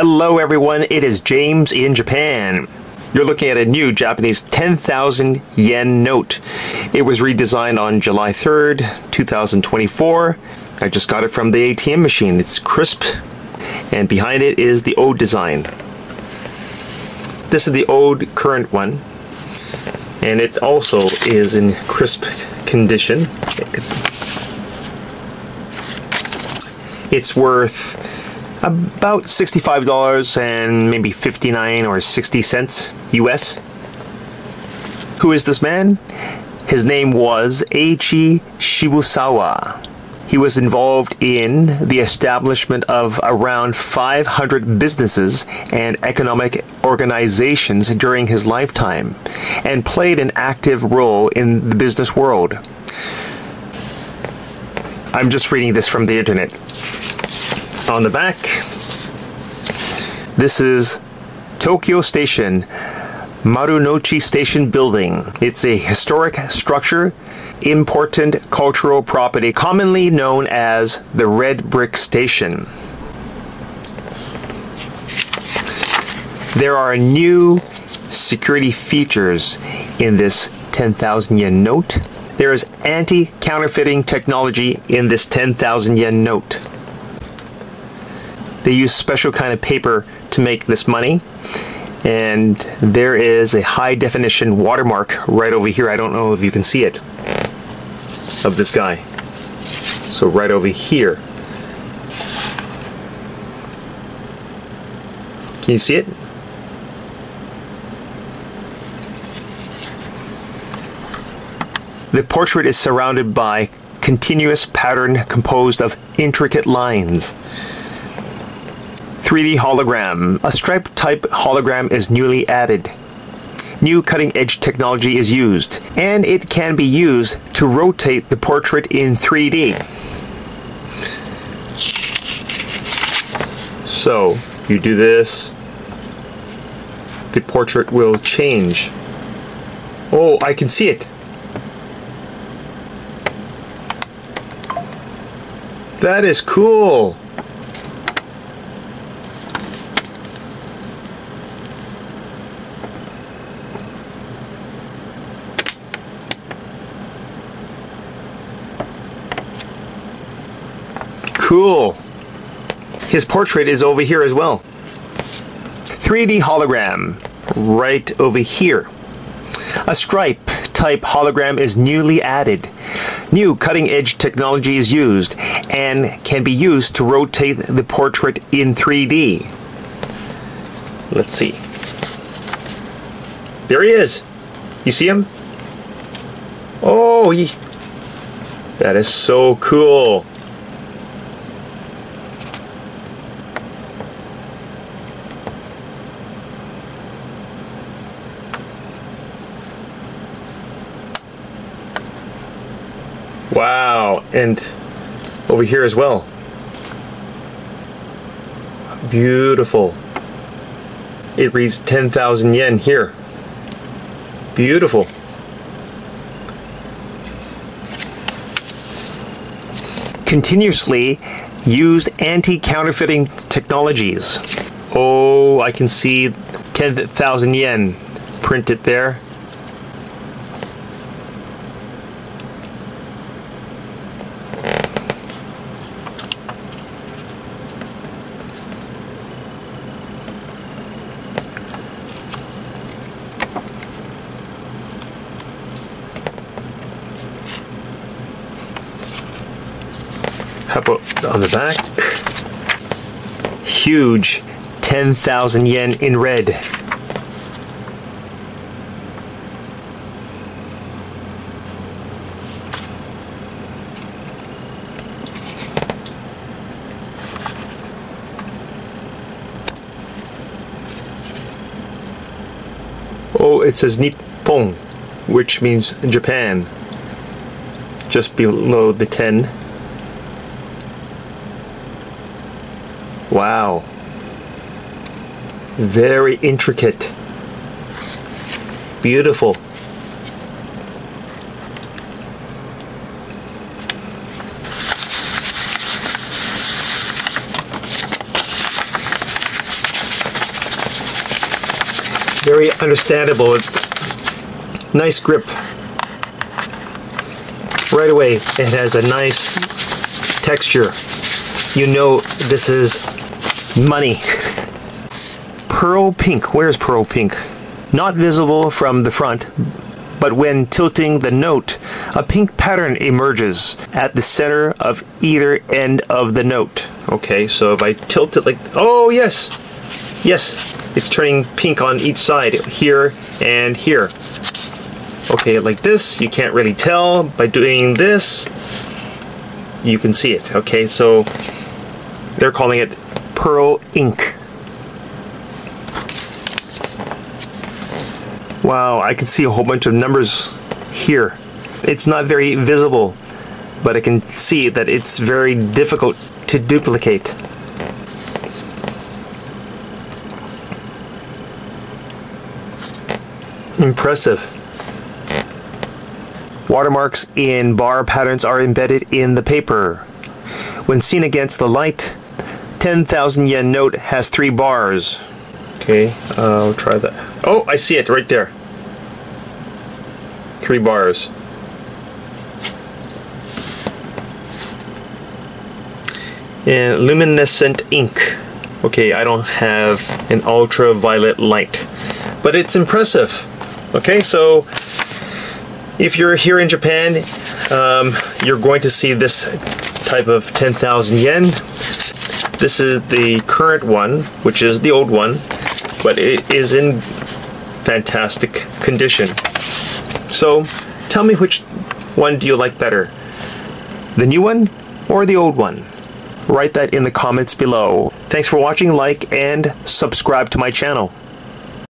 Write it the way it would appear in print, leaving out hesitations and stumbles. Hello everyone, it is James in Japan. You're looking at a new Japanese 10,000 yen note. It was redesigned on July 3rd, 2024. I just got it from the ATM machine. It's crisp, and behind it is the old design. This is the old current one, and it also is in crisp condition. It's worth about $65 and maybe 59 or 60 cents US. Who is this man? His name was Eiichi Shibusawa. He was involved in the establishment of around 500 businesses and economic organizations during his lifetime and played an active role in the business world. I'm just reading this from the internet. On the back, this is Tokyo Station, Marunouchi Station building. It's a historic structure, important cultural property, commonly known as the Red Brick Station. There are new security features in this 10,000 yen note. There is anti-counterfeiting technology in this 10,000 yen note. They use special kind of paper to make this money, and there is a high definition watermark right over here. I don't know if you can see it, of this guy. So right over here. Can you see it? The portrait is surrounded by continuous pattern composed of intricate lines. 3D hologram. A stripe type hologram is newly added. New cutting edge technology is used, and it can be used to rotate the portrait in 3D. So you do this, the portrait will change. Oh, I can see it. That is cool. Cool. His portrait is over here as well. 3D hologram, right over here. A stripe type hologram is newly added. New cutting edge technology is used and can be used to rotate the portrait in 3D. Let's see. There he is. You see him? Oh, that is so cool. Wow, and over here as well. Beautiful. It reads 10,000 yen here. Beautiful. Continuously used anti-counterfeiting technologies. Oh, I can see 10,000 yen printed there. How about on the back? Huge 10,000 yen in red. Oh, it says Nippon, which means Japan, just below the 10. Wow, very intricate, beautiful. very understandable. Nice grip. Right away, it has a nice texture. You know this is money. Pearl pink. Where's pearl pink? Not visible from the front, but when tilting the note, a pink pattern emerges at the center of either end of the note. Okay, so if I tilt it like... oh, yes! Yes! It's turning pink on each side, here and here. Okay, like this, you can't really tell. By doing this, you can see it. Okay, so they're calling it pearl ink. Wow, I can see a whole bunch of numbers here. It's not very visible, but I can see that it's very difficult to duplicate. Impressive. Watermarks in bar patterns are embedded in the paper. When seen against the light, 10,000 yen note has 3 bars. Okay, I'll try that. Oh, I see it right there. 3 bars. And luminescent ink. Okay, I don't have an ultraviolet light, but it's impressive. Okay, so if you're here in Japan, you're going to see this type of 10,000 yen. This is the current one, which is the old one, but it is in fantastic condition. So tell me, which one do you like better? The new one or the old one? Write that in the comments below. Thanks for watching, like, and subscribe to my channel.